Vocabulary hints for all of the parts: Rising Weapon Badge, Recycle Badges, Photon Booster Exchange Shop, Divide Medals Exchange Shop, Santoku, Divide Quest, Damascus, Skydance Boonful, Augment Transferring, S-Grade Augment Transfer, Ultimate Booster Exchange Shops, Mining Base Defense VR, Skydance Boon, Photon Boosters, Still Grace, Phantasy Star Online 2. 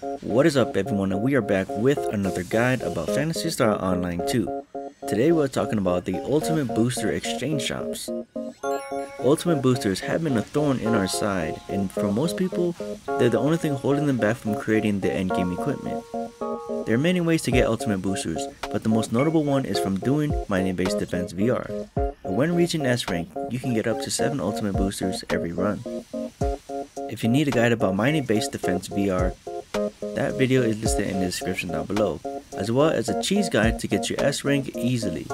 What is up, everyone, and we are back with another guide about Phantasy Star Online 2. Today we're talking about the Ultimate Booster Exchange Shops. Ultimate Boosters have been a thorn in our side, and for most people, they're the only thing holding them back from creating the endgame equipment. There are many ways to get Ultimate Boosters, but the most notable one is from doing Mining Base Defense VR. When reaching S rank, you can get up to 7 Ultimate Boosters every run. If you need a guide about Mining Base Defense VR, that video is listed in the description down below, as well as a cheese guide to get your S rank easily.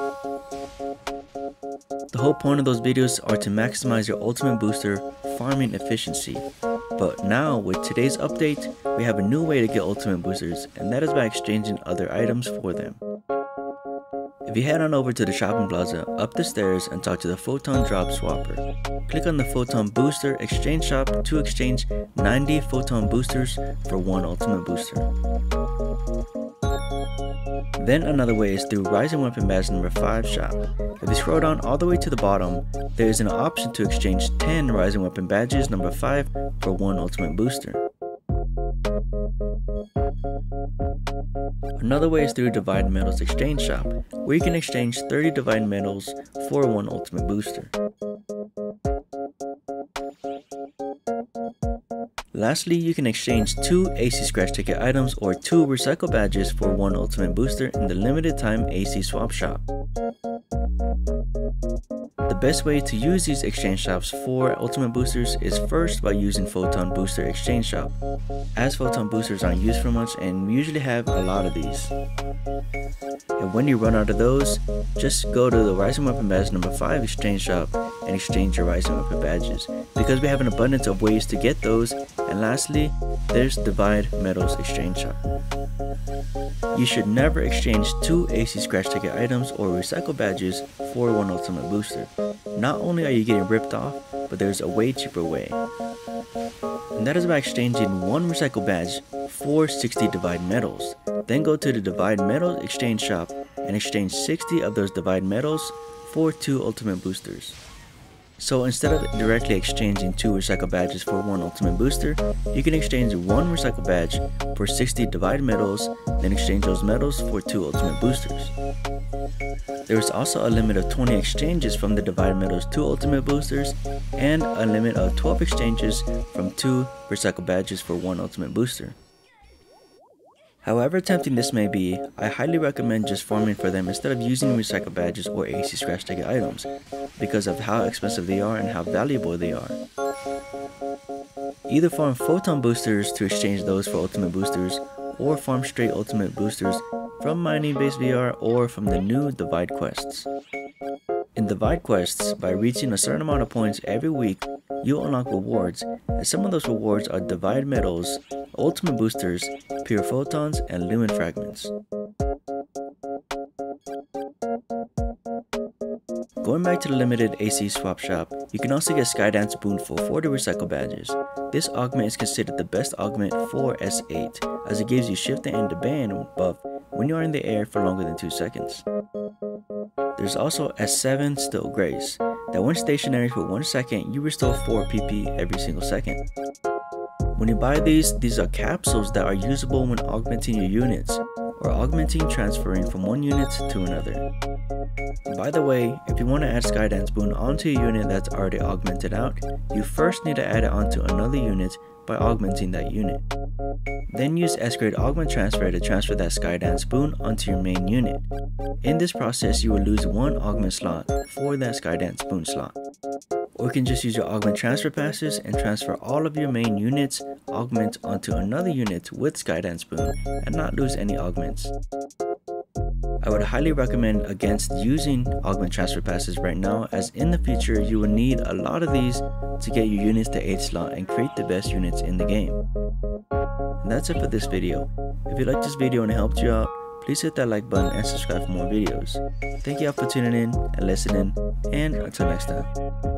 The whole point of those videos are to maximize your Ultimate Booster farming efficiency. But now, with today's update, we have a new way to get Ultimate Boosters, and that is by exchanging other items for them. If you head on over to the shopping plaza, up the stairs, and talk to the Photon Drop Swapper. Click on the Photon Booster Exchange Shop to exchange 90 Photon Boosters for 1 Ultimate Booster. Then another way is through Rising Weapon Badge number 5 shop. If you scroll down all the way to the bottom, there is an option to exchange 10 Rising Weapon Badges number 5 for 1 Ultimate Booster. Another way is through Divide Medals Exchange Shop, where you can exchange 30 Divide Medals for 1 Ultimate Booster. Lastly, you can exchange 2 AC Scratch Ticket items or 2 Recycle Badges for 1 Ultimate Booster in the limited time AC Swap Shop. The best way to use these exchange shops for Ultimate Boosters is first by using Photon Booster Exchange Shop, as Photon Boosters aren't used for much and we usually have a lot of these. And when you run out of those, just go to the Rising Weapon Badge number 5 exchange shop and exchange your Rising Weapon Badges, because we have an abundance of ways to get those. And lastly, there's Divide Medals Exchange Shop. You should never exchange 2 AC Scratch Ticket items or Recycle Badges for 1 Ultimate Booster. Not only are you getting ripped off, but there's a way cheaper way. And that is by exchanging 1 Recycle Badge for 60 Divide Medals. Then go to the Divide Medals Exchange Shop and exchange 60 of those Divide Medals for 2 Ultimate Boosters. So instead of directly exchanging 2 Recycle Badges for 1 Ultimate Booster, you can exchange 1 Recycle Badge for 60 Divide Medals, then exchange those medals for 2 Ultimate Boosters. There is also a limit of 20 exchanges from the Divide Medals to Ultimate Boosters, and a limit of 12 exchanges from 2 Recycle Badges for 1 Ultimate Booster. However tempting this may be, I highly recommend just farming for them instead of using Recycle Badges or AC Scratch Ticket items, because of how expensive they are and how valuable they are. Either farm Photon Boosters to exchange those for Ultimate Boosters, or farm straight Ultimate Boosters from Mining Base VR or from the new Divide Quests. In Divide Quests, by reaching a certain amount of points every week, you unlock rewards, and some of those rewards are Divide Medals, Ultimate Boosters, Pure Photons, and Lumen Fragments. Going back to the limited AC Swap Shop, you can also get Skydance Boonful for the Recycle Badges. This augment is considered the best augment for S8, as it gives you shift and demand buff when you are in the air for longer than 2 seconds. There's also S7 Still Grace, that when stationary for 1 second, you restore 4 PP every single second. When you buy these are capsules that are usable when augmenting your units, or augmenting transferring from one unit to another. By the way, if you want to add Skydance Boon onto a unit that's already augmented out, you first need to add it onto another unit by augmenting that unit. Then use S-Grade Augment Transfer to transfer that Skydance Boon onto your main unit. In this process, you will lose 1 augment slot for that Skydance Boon slot. Or you can just use your Augment Transfer passes and transfer all of your main units augment onto another unit with Skydance Boon and not lose any augments. I would highly recommend against using Augment Transfer passes right now, as in the future you will need a lot of these to get your units to 8 slot and create the best units in the game. And that's it for this video. If you liked this video and it helped you out, please hit that like button and subscribe for more videos. Thank you all for tuning in and listening, and until next time.